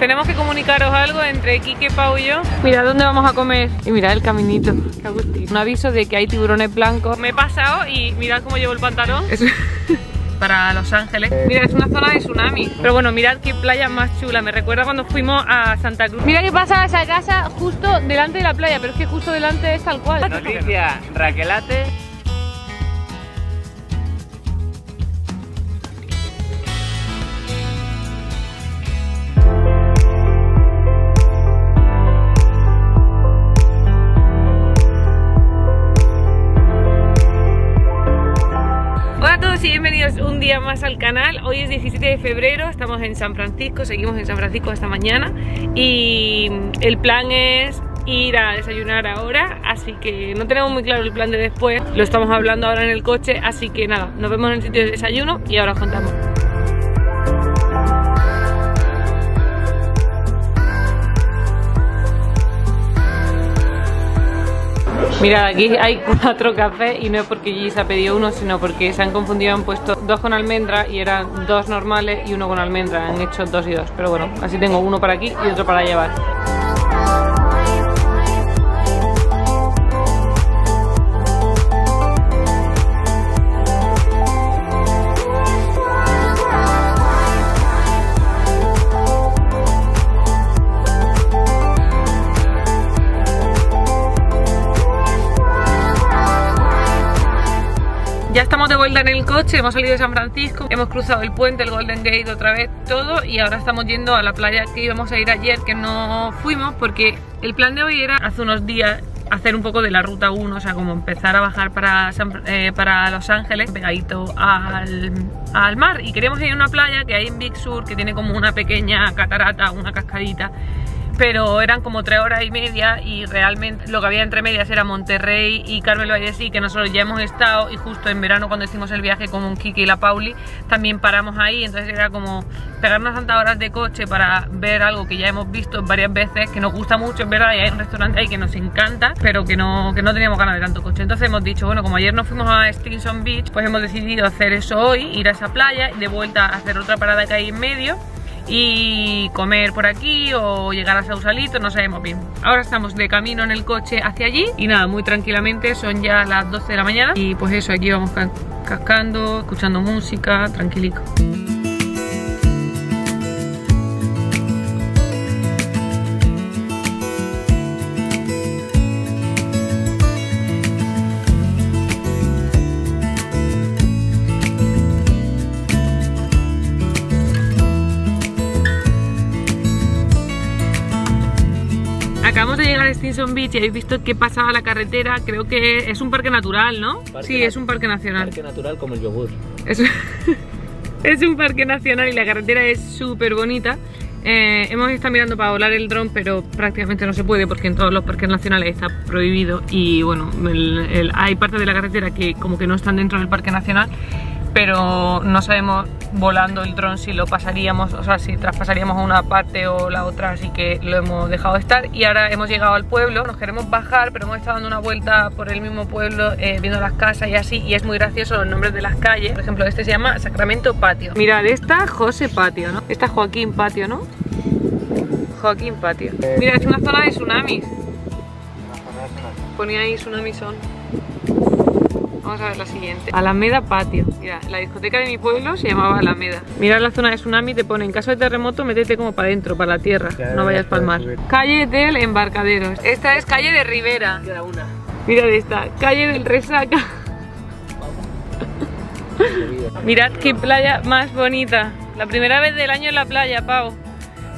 Tenemos que comunicaros algo entre Kike, Pau y yo. Mirad dónde vamos a comer. Y mirad el caminito. Qué agustito. Un aviso de que hay tiburones blancos. Me he pasado y mirad cómo llevo el pantalón. Es... para Los Ángeles. Mira, es una zona de tsunami. Pero bueno, mirad qué playa más chula. Me recuerda cuando fuimos a Santa Cruz. Mira que pasa esa casa justo delante de la playa. Pero es que justo delante es tal cual. Noticia, Raquelate. Bienvenidos un día más al canal. Hoy es 17 de febrero, estamos en San Francisco, seguimos en San Francisco hasta mañana y el plan es ir a desayunar ahora, así que no tenemos muy claro el plan de después, lo estamos hablando ahora en el coche, así que nada, nos vemos en el sitio de desayuno y ahora os contamos. Mirad, aquí hay 4 cafés y no es porque Gigi se ha pedido uno, sino porque se han confundido, han puesto 2 con almendra y eran 2 normales y uno con almendra, han hecho 2 y 2, pero bueno, así tengo uno para aquí y otro para llevar. Ya estamos de vuelta en el coche, hemos salido de San Francisco, hemos cruzado el puente, el Golden Gate otra vez, todo, y ahora estamos yendo a la playa que íbamos a ir ayer, que no fuimos porque el plan de hoy era hace unos días hacer un poco de la ruta 1, o sea, como empezar a bajar para Los Ángeles pegadito al mar, y queríamos ir a una playa que hay en Big Sur que tiene como una pequeña catarata, una cascadita, pero eran como 3 horas y media y realmente lo que había entre medias era Monterrey y Carmel, que nosotros ya hemos estado, y justo en verano cuando hicimos el viaje con Kike y la Pauli también paramos ahí, entonces era como pegarnos tantas horas de coche para ver algo que ya hemos visto varias veces, que nos gusta mucho, en verdad, y hay un restaurante ahí que nos encanta, pero que no teníamos ganas de tanto coche. Entonces hemos dicho, bueno, como ayer nos fuimos a Stinson Beach, pues hemos decidido hacer eso hoy, ir a esa playa y de vuelta a hacer otra parada que hay en medio y comer por aquí o llegar a Sausalito, no sabemos bien. Ahora estamos de camino en el coche hacia allí y nada, muy tranquilamente, son ya las 12 de la mañana y pues eso, aquí vamos cascando, escuchando música, tranquilico. Acabamos de llegar a Stinson Beach y habéis visto que pasaba la carretera, creo que es un parque natural, ¿no? Sí, es un parque nacional. Parque natural como el yogur. Es un parque nacional y la carretera es súper bonita. Hemos estado mirando para volar el dron, pero prácticamente no se puede porque en todos los parques nacionales está prohibido, y bueno, hay partes de la carretera que como que no están dentro del parque nacional, pero no sabemos volando el dron si lo pasaríamos, o sea, si traspasaríamos una parte o la otra, así que lo hemos dejado estar. Y ahora hemos llegado al pueblo, nos queremos bajar, pero hemos estado dando una vuelta por el mismo pueblo, viendo las casas y así, y es muy gracioso los nombres de las calles. Por ejemplo, este se llama Sacramento Patio. Mirad, esta José Patio, ¿no? Esta Joaquín Patio, ¿no? Joaquín Patio. Mira, es una zona de tsunamis. Ponía ahí tsunamis son. Vamos a ver la siguiente. Alameda Patio. Mira, la discoteca de mi pueblo se llamaba Alameda. Mira la zona de tsunami, te pone en caso de terremoto, métete como para adentro, para la tierra, no vayas para el mar. Calle del Embarcadero. Esta es calle de Rivera. Queda una. Mirad esta, calle del Resaca. Mirad qué playa más bonita. La primera vez del año en la playa, Pau.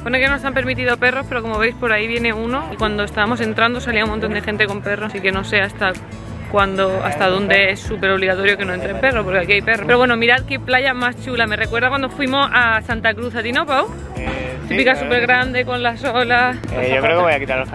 Bueno, que nos han permitido perros, pero como veis por ahí viene uno. Y cuando estábamos entrando salía un montón de gente con perros, así que no sé hasta dónde es súper obligatorio que no entre perro, porque aquí hay perro. Pero bueno, mirad qué playa más chula, me recuerda cuando fuimos a Santa Cruz, ¿a ti no, Pau? Sí, típica súper grande con las olas. Yo creo que voy a quitar los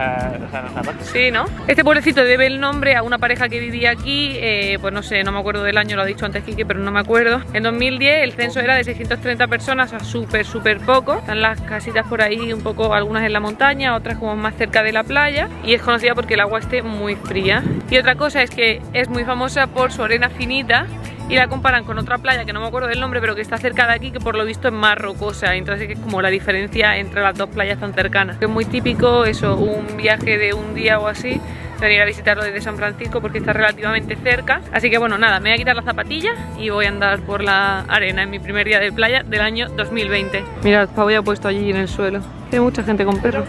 zapatos. Sí, ¿no? Este pueblecito debe el nombre a una pareja que vivía aquí, pues no sé, no me acuerdo del año, lo ha dicho antes Kike, pero no me acuerdo. En 2010 el censo era de 630 personas, o sea, súper poco. Están las casitas por ahí, un poco, algunas en la montaña, otras como más cerca de la playa, y es conocida porque el agua esté muy fría. Y otra cosa es que es muy famosa por su arena finita y la comparan con otra playa que no me acuerdo del nombre, pero que está cerca de aquí, que por lo visto es más rocosa. Entonces es como la diferencia entre las dos playas tan cercanas. Es muy típico eso, un viaje de un día o así, venir a visitarlo desde San Francisco porque está relativamente cerca. Así que bueno, nada, me voy a quitar las zapatillas y voy a andar por la arena en mi primer día de playa del año 2020. Mirad, Pau ya ha puesto allí en el suelo. Hay mucha gente con perros.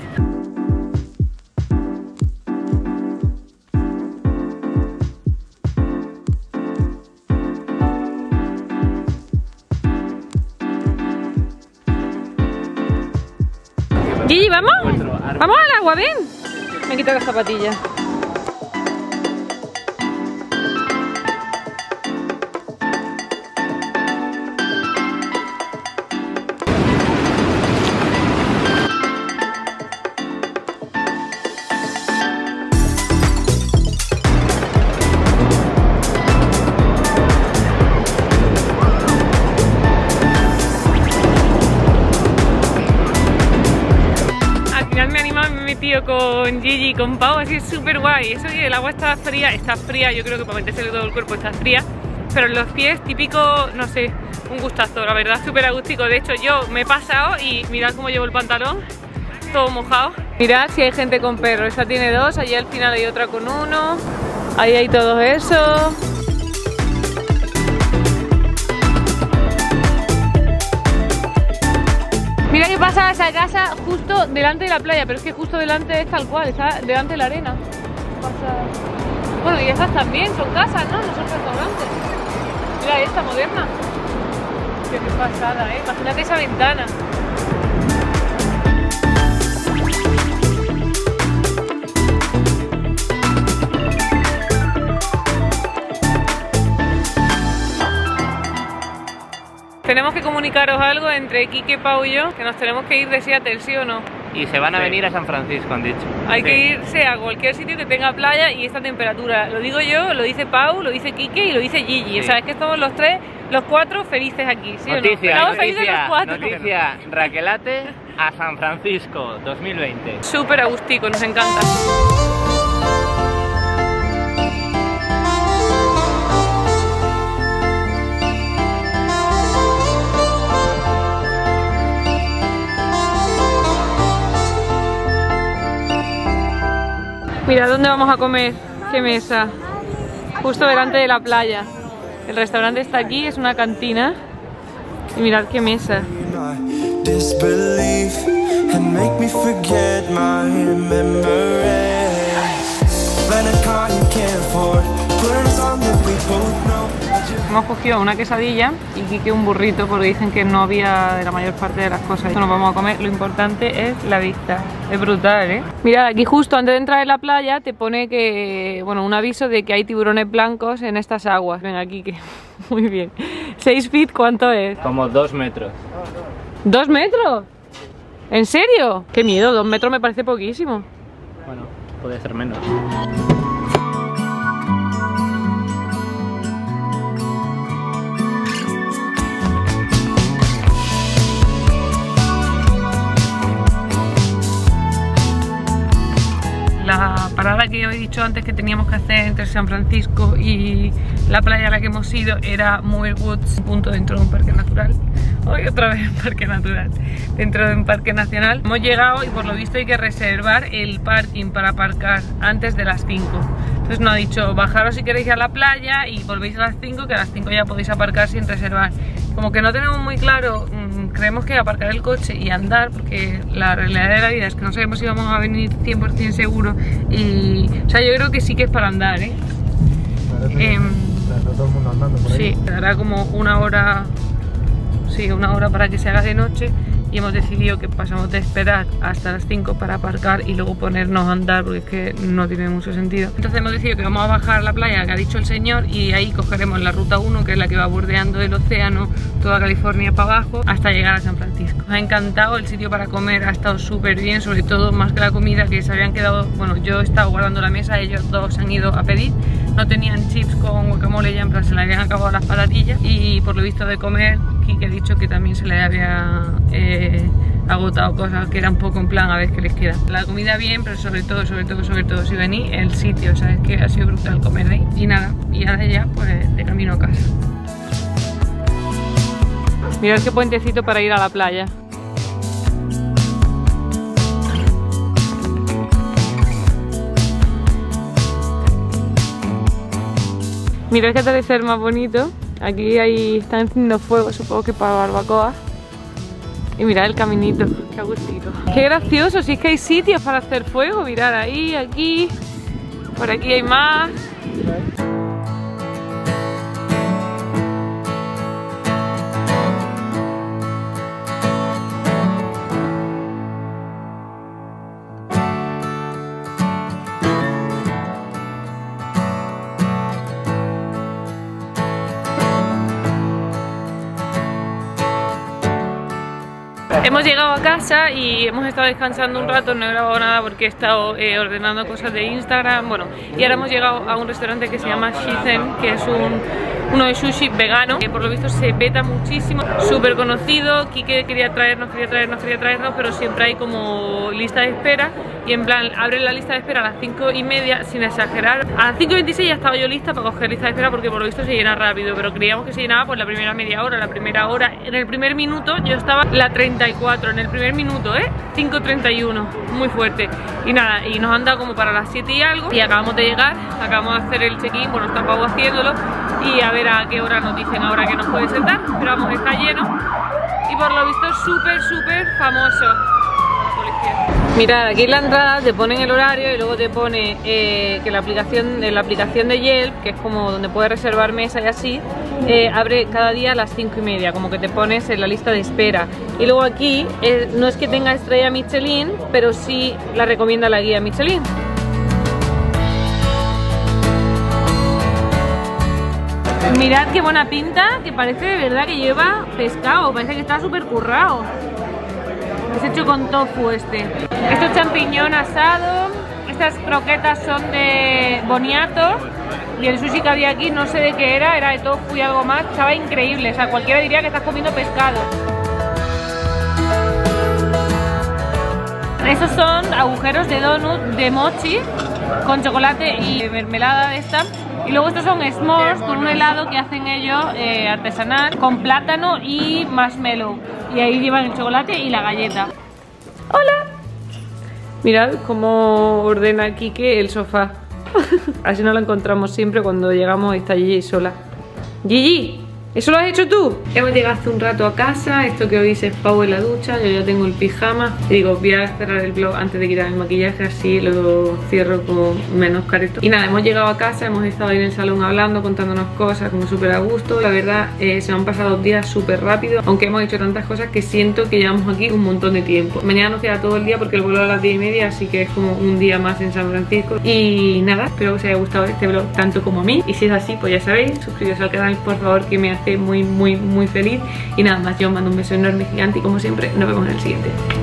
Gigi, ¿vamos? Vamos al agua, ven. Me quito las zapatillas. Con Gigi, con Pau, así es súper guay. Eso que el agua está fría, yo creo que para meterse todo el cuerpo está fría, pero en los pies, típico, no sé, un gustazo, la verdad, súper agústico. De hecho, yo me he pasado y mirad cómo llevo el pantalón, todo mojado. Mirad si hay gente con perro, esta tiene dos, allí al final hay otra con uno, ahí hay todo eso. Mira que pasa esa casa justo delante de la playa, pero es que justo delante es tal cual, está delante de la arena. Pasa... Bueno, y esas también son casas, ¿no? No son restaurantes. Mira esta moderna. Qué pasada, ¿eh? Imagínate esa ventana. Tenemos que comunicaros algo entre Kike, Pau y yo, que nos tenemos que ir de Seattle, ¿sí o no? Y se van a venir a San Francisco, han dicho. Hay que irse a cualquier sitio que tenga playa y esta temperatura. Lo digo yo, lo dice Pau, lo dice Kike y lo dice Gigi. Sí. O sea, es que estamos los tres, los cuatro felices aquí, ¿sí o no? Estamos felices los cuatro. Noticia, Raquelate a San Francisco 2020. Súper agustico, nos encanta. Mira, ¿dónde vamos a comer? ¿Qué mesa? Justo delante de la playa. El restaurante está aquí, es una cantina. Y mirad qué mesa. Hemos cogido una quesadilla y Kike un burrito porque dicen que no había de la mayor parte de las cosas. Esto nos vamos a comer, lo importante es la vista. Es brutal, ¿eh? Mirad, aquí justo antes de entrar en la playa te pone que, bueno, un aviso de que hay tiburones blancos en estas aguas. Venga, Kike, muy bien. 6 feet, ¿cuánto es? Como 2 metros. ¿2 metros? ¿En serio? Qué miedo, 2 metros me parece poquísimo. Bueno, puede ser menos. La parada que os he dicho antes que teníamos que hacer entre San Francisco y la playa a la que hemos ido era Muir Woods, punto dentro de un parque natural. Hoy otra vez parque natural, dentro de un parque nacional. Hemos llegado y por lo visto hay que reservar el parking para aparcar antes de las 5. Entonces nos ha dicho, bajaros si queréis a la playa y volvéis a las 5, que a las 5 ya podéis aparcar sin reservar. Como que no tenemos muy claro, creemos que aparcar el coche y andar, porque la realidad de la vida es que no sabemos si vamos a venir 100% seguro. Y, o sea, yo creo que sí que es para andar, ¿eh? Todo el mundo andando por ahí. Sí, dará como una hora, sí, una hora para que se haga de noche. Y hemos decidido que pasamos de esperar hasta las 5 para aparcar y luego ponernos a andar, porque es que no tiene mucho sentido. Entonces hemos decidido que vamos a bajar a la playa que ha dicho el señor y ahí cogeremos la ruta 1, que es la que va bordeando el océano, toda California para abajo, hasta llegar a San Francisco. Nos ha encantado el sitio para comer, ha estado súper bien, sobre todo más que la comida, que se habían quedado, bueno, yo he estado guardando la mesa, ellos dos han ido a pedir. No tenían chips con guacamole, ya en plan se le habían acabado las patatillas y por lo visto de comer, Kike ha dicho que también se le había agotado cosas, que era un poco en plan a ver qué les queda. La comida bien, pero sobre todo si venís, el sitio, o sea, es que ha sido brutal comer ahí. Y nada, y ahora ya pues de camino a casa. Mirad qué puentecito para ir a la playa. Mirad qué atardecer más bonito. Aquí ahí están haciendo fuego, supongo que para barbacoa. Y mirad el caminito, qué agustito. Qué gracioso, si es que hay sitios para hacer fuego. Mirad ahí, aquí, por aquí hay más. Hemos llegado a casa y hemos estado descansando un rato, no he grabado nada porque he estado ordenando cosas de Instagram, bueno, y ahora hemos llegado a un restaurante que se llama Shizen, que es uno de sushi vegano, que por lo visto se peta muchísimo, súper conocido. Kike quería traernos, pero siempre hay como lista de espera y en plan, abren la lista de espera a las 5:30, sin exagerar. A las 5:26 ya estaba yo lista para coger lista de espera porque por lo visto se llena rápido, pero creíamos que se llenaba por la primera media hora, la primera hora. En el primer minuto yo estaba la 34. En el primer minuto, 5:31, muy fuerte. Y nada, y nos han dado como para las 7 y algo. Y acabamos de llegar, acabamos de hacer el check-in, bueno, está Pau haciéndolo. Y a ver a qué hora nos dicen ahora que nos puede sentar. Pero vamos, está lleno. Y por lo visto, súper famoso. Mirad, aquí en la entrada te ponen el horario y luego te pone que la aplicación de Yelp, que es como donde puedes reservar mesa y así, abre cada día a las 5:30, como que te pones en la lista de espera. Y luego aquí, no es que tenga estrella Michelin, pero sí la recomienda la guía Michelin. Mirad qué buena pinta, que parece de verdad que lleva pescado, parece que está súper currado. Es hecho con tofu este. Esto es champiñón asado. Estas croquetas son de boniato. Y el sushi que había aquí no sé de qué era. Era de tofu y algo más. Estaba increíble. O sea, cualquiera diría que estás comiendo pescado. Estos son agujeros de donut de mochi con chocolate y mermelada de esta. Y luego estos son s'mores con un helado que hacen ellos artesanal con plátano y marshmallow. Y ahí llevan el chocolate y la galleta. ¡Hola! Mirad cómo ordena Kike el sofá. Así no lo encontramos siempre cuando llegamos, está Gigi sola. ¡Gigi! ¿Eso lo has hecho tú? Hemos llegado hace un rato a casa, esto que oís es Pau en la ducha, yo ya tengo el pijama. Y digo, voy a cerrar el vlog antes de quitar el maquillaje, así lo cierro como menos careto. Y nada, hemos llegado a casa, hemos estado ahí en el salón hablando, contándonos cosas, como súper a gusto. La verdad, se me han pasado días súper rápido, aunque hemos hecho tantas cosas que siento que llevamos aquí un montón de tiempo. Mañana nos queda todo el día porque el vuelo a las 10:30, así que es como un día más en San Francisco. Y nada, espero que os haya gustado este vlog tanto como a mí. Y si es así, pues ya sabéis, suscribiros al canal, por favor, que me hace muy feliz. Y nada más, yo os mando un beso enorme, gigante, y como siempre nos vemos en el siguiente.